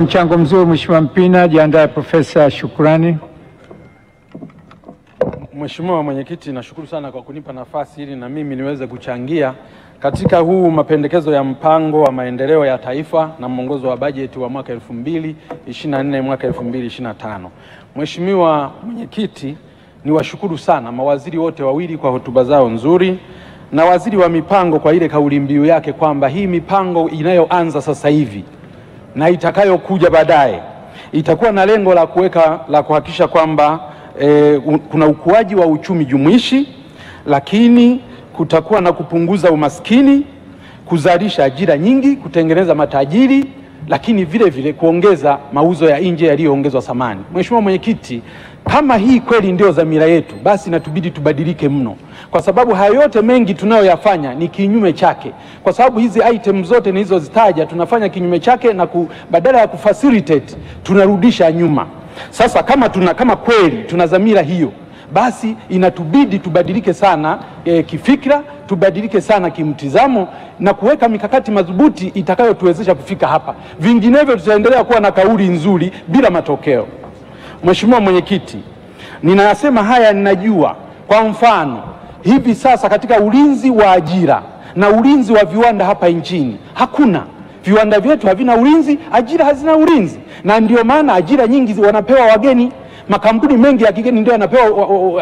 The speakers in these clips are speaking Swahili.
Mchango mzuri Mheshimiwa Mpina, jiandae Profesa Shukurani. Mheshimiwa Mwenyekiti, nashukuru sana kwa kunipa nafasi ili na mimi niweze kuchangia katika huu mapendekezo ya mpango wa maendeleo ya taifa na mwongozo wa bajeti wa mwaka 2024 mwaka 2025. Mheshimiwa Mwenyekiti, niwashukuru sana mawaziri wote wawili kwa hotuba zao nzuri na waziri wa mipango kwa ile kauli mbiu yake kwamba hii mipango inayoanza sasa hivi na itakayokuja baadaye itakuwa na lengo la kuhakikisha kwamba kuna ukuaji wa uchumi jumuishi, lakini kutakuwa na kupunguza umaskini, kuzalisha ajira nyingi, kutengeneza matajiri, lakini vile vile kuongeza mauzo ya nje yaliyoongezwa thamani. Mheshimiwa Mwenyekiti, kama hii kweli ndio dhamira yetu, basi natubidi tubadilike mno, kwa sababu hayo yote mengi tunayoyafanya ni kinyume chake, kwa sababu hizi item zote nilizozitaja tunafanya kinyume chake na badala ya kufacilitate tunarudisha nyuma. Sasa kama kweli tuna dhamira hiyo, basi inatubidi tubadilike sana kifikra, tubadilike sana kimtizamo na kuweka mikakati madhubuti itakayotuwezesha kufika hapa. Vinginevyo tutaendelea kuwa na kauli nzuri bila matokeo. Mheshimiwa Mwenyekiti, ninayasema haya ninajua, kwa mfano hivi sasa katika ulinzi wa ajira na ulinzi wa viwanda hapa nchini hakuna. Viwanda vyetu havina ulinzi, ajira hazina ulinzi, na ndio maana ajira nyingi wanapewa wageni. Makampuni mengi ya kigeni ndio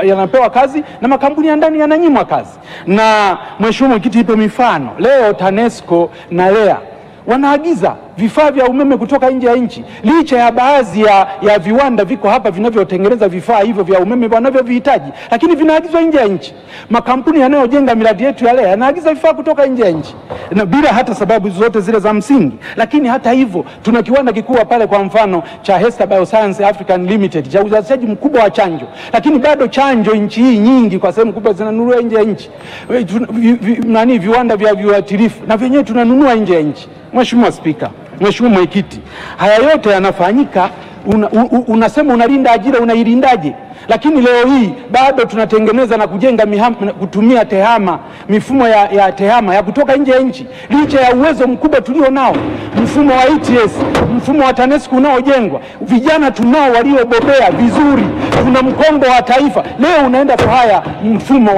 yanapewa kazi na makampuni ya ndani yananyimwa kazi. Na Mheshimiwa Mwenyekiti, ipo mifano leo TANESCO na LEA wanaagiza vifaa vya umeme kutoka nje ya nchi, licha ya baadhi ya viwanda viko hapa vinavyotengeneza vifaa hivyo vya umeme wanavyovihitaji, lakini vinaagizwa nje ya nchi. Makampuni yanayojenga miradi yetu ya leo yanaagiza vifaa kutoka nje ya nchi na bila hata sababu zote zile za msingi. Lakini hata hivyo tuna kiwanda kikubwa pale, kwa mfano cha Hester Bioscience African Limited, cha uzalishaji mkubwa wa chanjo, lakini bado chanjo nchi hii nyingi kwa sehemu kubwa zinanunua nje ya nchi. Viwanda vya viuatilifu na vyenyewe tunanunua nje ya nchi. Mheshimiwa Spika, Mheshimiwa Mwenyekiti, haya yote yanafanyika, unasema unalinda ajira, unailindaje? Lakini leo hii bado tunatengeneza na kujenga kutumia tehama, mifumo ya tehama ya kutoka nje ya nchi, licha ya uwezo mkubwa tulio nao, mfumo wa ITS, mfumo wa TANESCO unaojengwa, vijana tunao waliobobea vizuri, tuna mkongo wa taifa. Leo unaenda kwa haya mfumo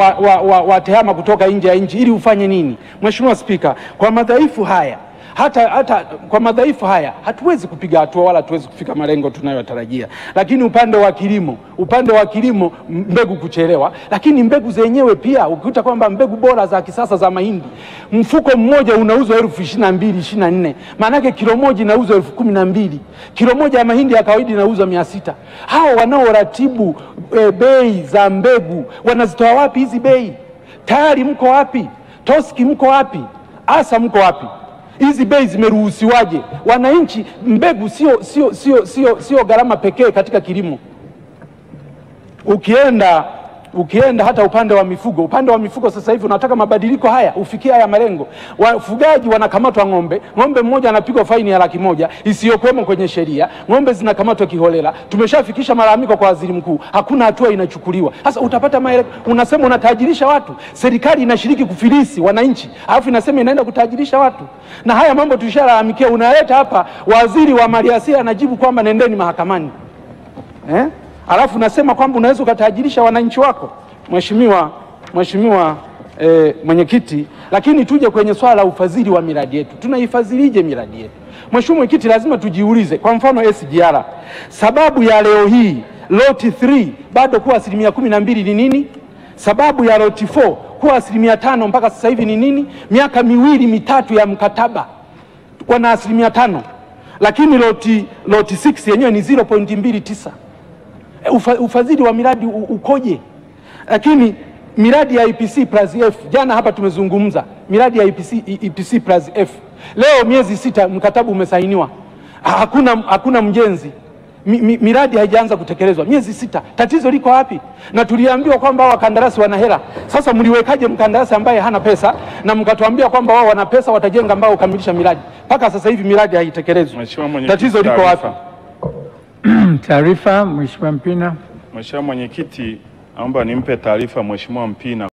wa tehama kutoka nje ya nchi ili ufanye nini? Mheshimiwa Spika, kwa madhaifu haya hatuwezi kupiga hatua wala hatuwezi kufika malengo tunayotarajia. Lakini upande wa kilimo mbegu kuchelewa, lakini mbegu zenyewe pia ukikuta kwamba mbegu bora za kisasa za mahindi mfuko mmoja unauzwa 22,024, maana yake kilo moja inauzwa 12,000. Kilo moja ya mahindi ya kawaida inauzwa 600. Hao wanaoratibu bei za mbegu wanazitoa wapi hizi bei? Tayari mko wapi? Toski mko wapi? Asa mko wapi? Hizi bei zimeruhusiwaje? Wananchi, mbegu sio gharama pekee katika kilimo. Ukienda hata upande wa mifugo sasa hivi unataka mabadiliko haya, ufikie haya malengo. Wafugaji wanakamatwa ng'ombe mmoja anapigwa faini ya 100,000 isiyokuwemo kwenye sheria. Ng'ombe zinakamatwa kiholela. Tumeshafikisha malalamiko kwa Waziri Mkuu, hakuna hatua inachukuliwa. Sasa utapata unasema unatajirisha watu. Serikali inashiriki kufilisi wananchi, alafu inasema inaenda kutajirisha watu. Na haya mambo tulishalalamikia, unaleta hapa waziri wa maliasili anajibu kwamba nendeni mahakamani. Alafu nasema kwamba unaweza ukatajirisha wananchi wako. Mheshimiwa Mwenyekiti, lakini tuje kwenye swala la ufadhili wa miradi yetu. Tunaifadhilije miradi yetu? Mheshimiwa Mwenyekiti, lazima tujiulize, kwa mfano SGR, sababu ya leo hii loti 3 bado kuwa 12% ni nini? Sababu ya loti 4 kuwa 5% mpaka sasa hivi ni nini? Miaka miwili mitatu ya mkataba kwa na 5%, lakini loti 6 yenyewe ni 0.29. Ufadhili wa miradi ukoje? Lakini miradi ya IPC Plus F, jana hapa tumezungumza miradi ya IPC Plus F, leo miezi 6 mkataba umesainiwa, hakuna mjenzi, miradi haijaanza kutekelezwa miezi 6. Tatizo liko wapi? Na tuliambiwa kwamba wakandarasi wana hela. Sasa mliwekaje mkandarasi ambaye hana pesa, na mkatuambia kwamba wao wana pesa watajenga ambao kamilisha miradi? Paka sasa hivi miradi haitekelezwi. Tatizo liko wapi? Taarifa Mheshimiwa Mpina. Mheshimiwa Mwenyekiti, naomba nimpe taarifa Mheshimiwa Mpina.